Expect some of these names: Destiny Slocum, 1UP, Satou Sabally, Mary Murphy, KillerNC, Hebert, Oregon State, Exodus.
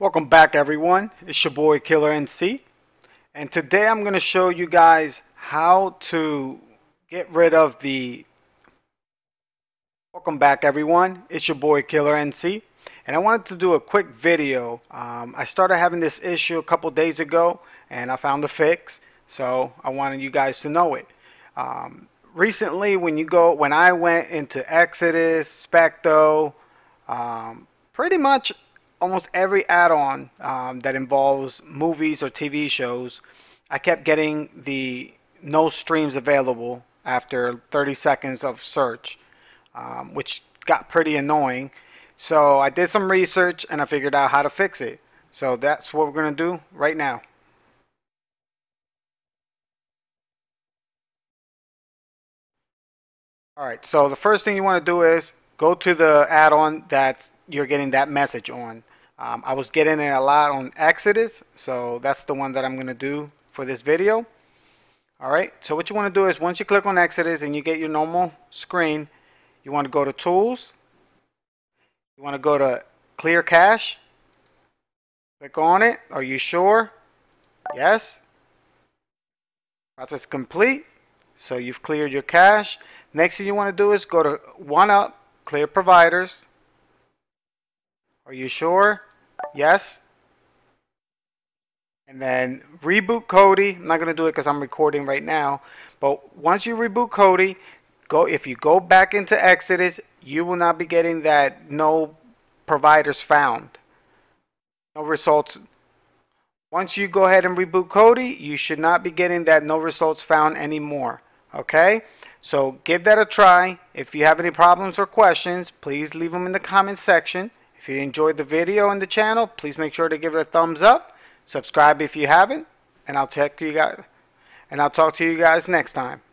Welcome back everyone, it's your boy KillerNC, and today I'm going to show you guys and I wanted to do a quick video. I started having this issue a couple days ago and I found a fix, so I wanted you guys to know it. Recently when I went into Exodus, Specto, pretty much almost every add-on that involves movies or TV shows, I kept getting the no streams available after 30 seconds of search, which got pretty annoying. So I did some research and I figured out how to fix it. So that's what we're going to do right now. Alright, so the first thing you want to do is go to the add-on that you're getting that message on. I was getting it a lot on Exodus, so that's the one that I'm going to do for this video. Alright, so what you want to do is once you click on Exodus and you get your normal screen, you want to go to Tools, you want to go to Clear Cache, click on it. Are you sure? Yes. Process complete. So you've cleared your cache. Next thing you want to do is go to 1UP, Clear Providers. Are you sure? Yes. And then reboot Kodi. I'm not going to do it because I'm recording right now. But once you reboot Kodi, if you go back into Exodus, you will not be getting that no providers found, no results. Once you go ahead and reboot Kodi, you should not be getting that no results found anymore. Okay? So give that a try. If you have any problems or questions, please leave them in the comments section. If you enjoyed the video and the channel, please make sure to give it a thumbs up. Subscribe if you haven't, and I'll talk to you guys next time.